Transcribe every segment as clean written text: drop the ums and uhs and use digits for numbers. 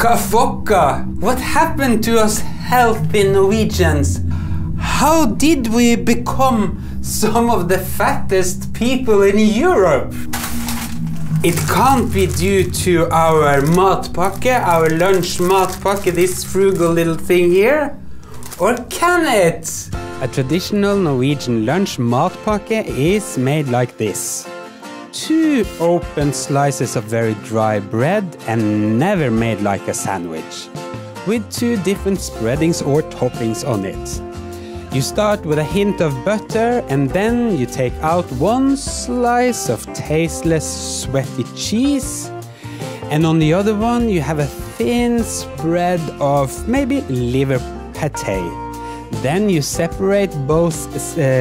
Kavoka! What happened to us healthy Norwegians? How did we become some of the fattest people in Europe? It can't be due to our matpakke, our lunch matpakke, this frugal little thing here. Or can it? A traditional Norwegian lunch matpakke is made like this. 2 open slices of very dry bread and never made like a sandwich, with 2 different spreadings or toppings on it. You start with a hint of butter and then you take out 1 slice of tasteless sweaty cheese, and on the other one you have a thin spread of maybe liver pate. Then you separate both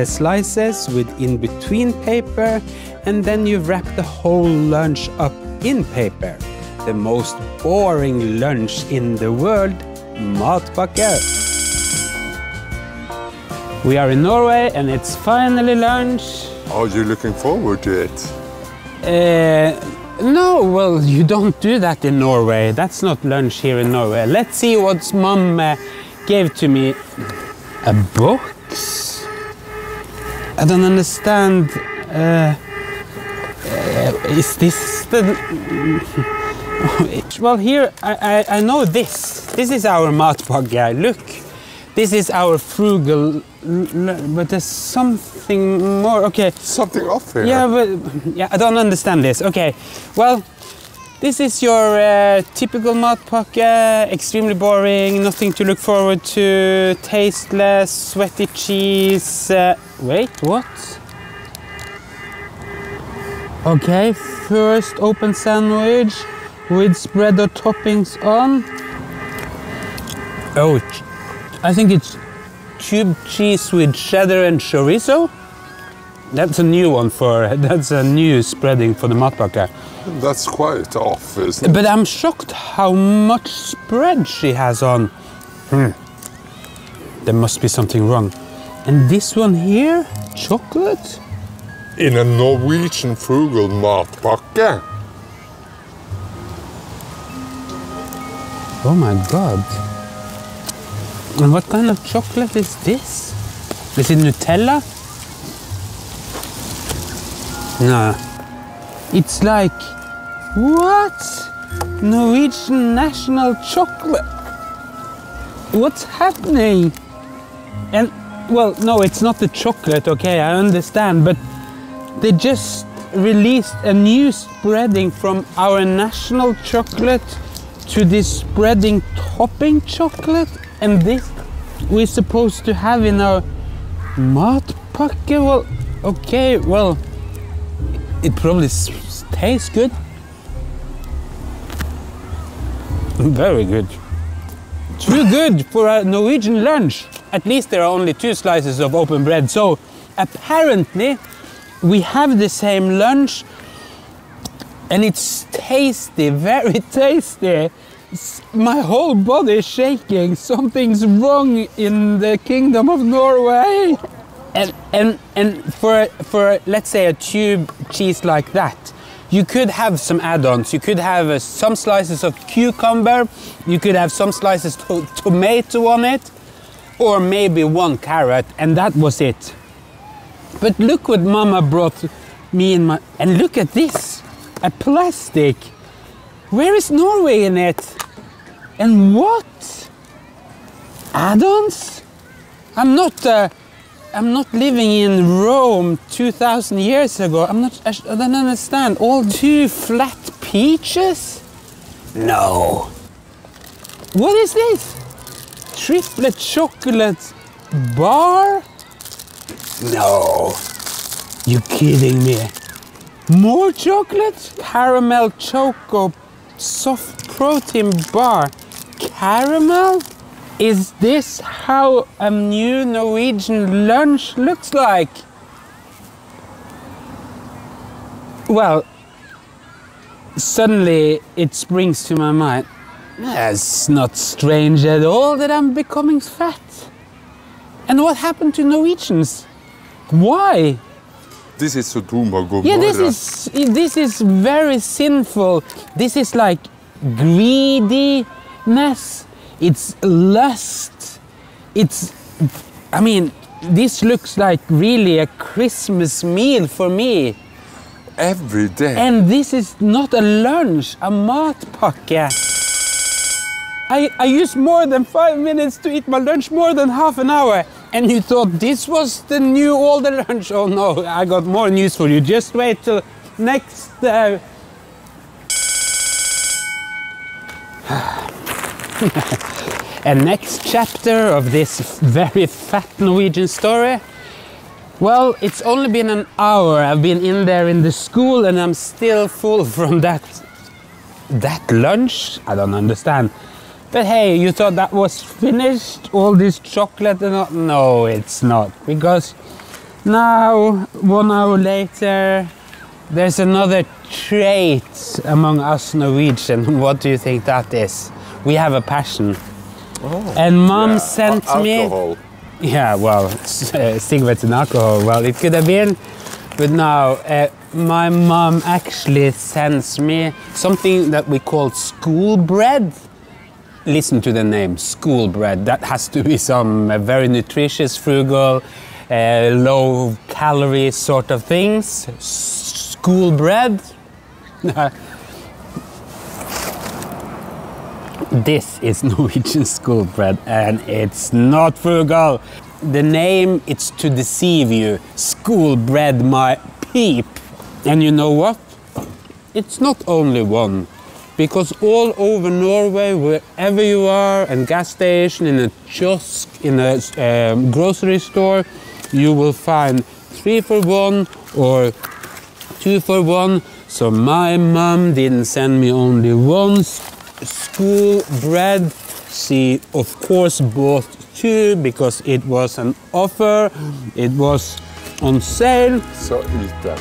slices with in-between paper, and then you wrap the whole lunch up in paper. The most boring lunch in the world, matpakke. We are in Norway and it's finally lunch. Are you looking forward to it? No, well, you don't do that in Norway. That's not lunch here in Norway. Let's see what mom gave to me. A box? I don't understand. Is this the... Well, here, I know this. This is our matpakke. Look, this is our frugal... But there's something more, okay. Something off here. Yeah, but yeah, I don't understand this. Okay, well, this is your typical matpakke. Extremely boring, nothing to look forward to, tasteless, sweaty cheese. Wait, what? Okay, first open sandwich with spread or toppings on. Oh, I think it's cube cheese with cheddar and chorizo. That's a new one for, that's a new spreading for the matpakke. That's quite off, isn't it? But I'm shocked how much spread she has on. There must be something wrong. And this one here, chocolate? In a Norwegian frugal matpakke. Oh my god. And what kind of chocolate is this? Is it Nutella? No. It's like... What? Norwegian national chocolate? What's happening? And, well, no, it's not the chocolate, okay, I understand, but they just released a new spreading from our national chocolate to this spreading topping chocolate, and this we're supposed to have in our matpakke. Well, okay, well, it probably tastes good. Very good. Too good for a Norwegian lunch. At least there are only 2 slices of open bread, so apparently we have the same lunch, and it's tasty, very tasty. My whole body is shaking. Something's wrong in the Kingdom of Norway. And for let's say a tube cheese like that, you could have some add-ons. You could have some slices of cucumber. You could have some slices of tomato on it, or maybe 1 carrot, and that was it. But look what Mama brought me and my... And look at this! A plastic! Where is Norway in it? And what? Add-ons? I'm not living in Rome 2,000 years ago. I don't understand. All 2 flat peaches? No. What is this? Triplet chocolate bar? No, you're kidding me. More chocolate? Caramel Choco soft protein bar. Caramel? Is this how a new Norwegian lunch looks like? Well, suddenly it springs to my mind. It's not strange at all that I'm becoming fat. And what happened to Norwegians? Why? This is Sodoma Gomorrah. Yeah, this is very sinful. This is like greedy. sweetness, it's lust, it's, I mean, this looks like really a Christmas meal for me. Every day. And this is not a lunch, a matpakke. I used more than 5 minutes to eat my lunch, more than half an hour. And you thought this was the new older lunch. Oh no, I got more news for you. Just wait till next... And next chapter of this very fat Norwegian story. Well, it's only been an hour. I've been in there in the school and I'm still full from that lunch. I don't understand. But hey, you thought that was finished? All this chocolate and all? No, it's not. Because now, 1 hour later, there's another trait among us Norwegians. What do you think that is? We have a passion. Oh, and mom sent alcohol. Me... Yeah, well, cigarettes and alcohol. Well, it could have been. But now, my mom actually sends me something that we call School Bread. Listen to the name, School Bread. That has to be some very nutritious, frugal, low-calorie sort of things. School Bread. This is Norwegian School Bread, and it's not frugal. The name, it's to deceive you. School Bread, my peep. And you know what? It's not only one. Because all over Norway, wherever you are, in a gas station, in a kiosk, in a grocery store, you will find 3 for 1 or 2 for 1. So my mom didn't send me only one School Bread. She, of course, bought 2 because it was an offer. It was on sale. So eat them.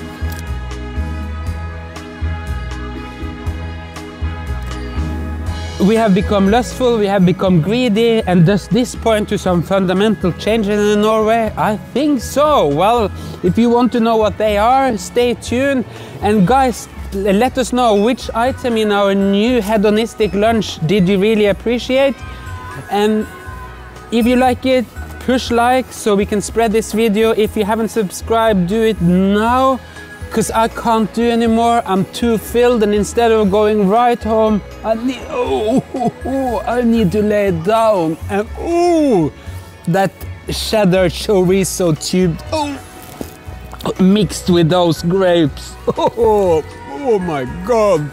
We have become lustful, we have become greedy, and does this point to some fundamental changes in Norway? I think so. Well, if you want to know what they are, stay tuned. And guys, let us know which item in our new hedonistic lunch did you really appreciate. And if you like it, push like so we can spread this video. If you haven't subscribed, do it now. Because I can't do anymore, I'm too filled, and instead of going right home, I need to lay down, and oh, that cheddar chorizo tube, mixed with those grapes, oh my god.